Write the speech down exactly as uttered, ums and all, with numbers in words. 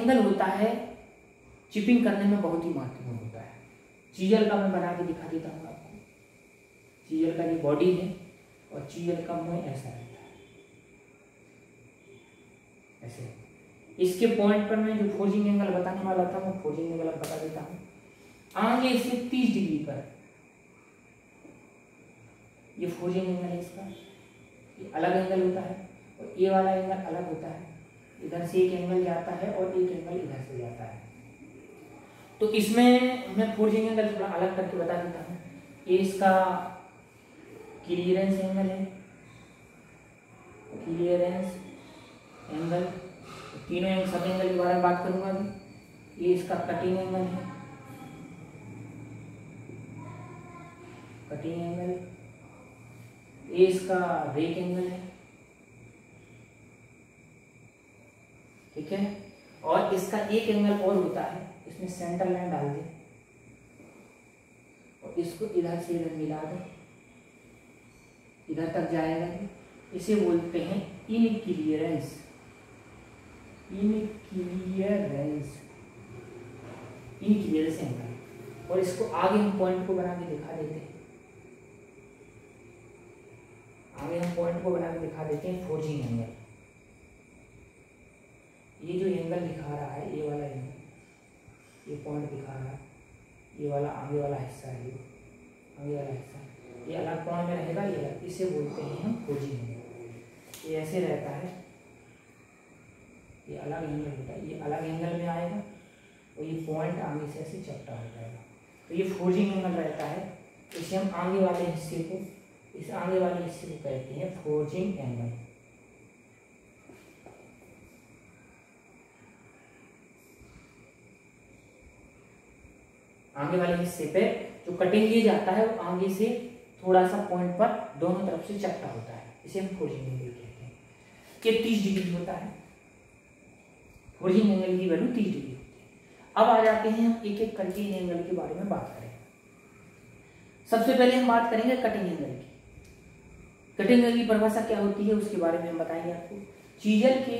Angle होता है chipping करने में बहुत ही महत्वपूर्ण होता है। चीजल का मैं बना के दिखा देता हूँ आपको। चीजल का ये बॉडी है और चीजल का मुंह ऐसा रहता है, ऐसे। इसके पॉइंट पर मैं जो फोर्जिंग एंगल बताने वाला था वो फोर्जिंग एंगल बता देता हूँ। आगे से तीस डिग्री पर ये फोर्जिंग एंगल है, इसका ये अलग एंगल होता है और ये वाला एंगल अलग होता है। इधर से एक एंगल जाता है और एक एंगल इधर से जाता है। तो इसमें मैं फोर्जिंग एंगल थोड़ा अलग करके बता देता हूँ। ये इसका क्लियरेंस एंगल है, क्लियरेंस एंगल, तीनों एंगल सब एंगल के बारे में बात करूंगा अभी। ये इसका कटिंग एंगल है, कटिंग एंगल। ये इसका रेक एंगल है, ठीक है। और इसका एक एंगल और होता है, इसमें सेंटर लाइन डाल दें और इसको इधर से इधर मिला दें, इधर तक जाएगा। इसे बोलते हैं इनक्लियरेंस, इनक्लियरेंस, इनक्लियरेंस एंगल। और इसको आगे हम पॉइंट को बना के दिखा देते हैं, आगे हम पॉइंट को बना के दिखा देते हैं फोर्जिंग एंगल। ये जो एंगल दिखा रहा है, ये वाला एंगल, ये पॉइंट दिखा रहा है, ये वाला आगे वाला हिस्सा है, आगे वाला हिस्सा ये अलग पॉइंट में रहेगा, ये अलग। इसे बोलते हैं हम फोर्जिंग एंगल। ये ऐसे रहता है, ये अलग एंगल होता है, ये अलग एंगल में आएगा और ये पॉइंट आगे से ऐसे चपटा हो जाएगा। तो ये फोर्जिंग एंगल रहता है। इसे हम आगे वाले हिस्से को, इस आगे वाले हिस्से को कहते हैं फोर्जिंग एंगल। आगे वाले हिस्से पे जो कटिंग किया जाता है वो आगे से थोड़ा सा पॉइंट पर दोनों तरफ से चपटा होता है, इसे हम फोर्जिंग एंगल कहते हैं। ये तीस डिग्री होता है, फोर्जिंग एंगल की वैल्यू तीस डिग्री होती है। अब आ जाते हैं हम एक एक करके एंगल के बारे में बात करें। सबसे पहले हम बात करेंगे कटिंग एंगल की। कटिंग एंगल की परिभाषा क्या होती है उसके बारे में हम बताएंगे आपको। चीजल के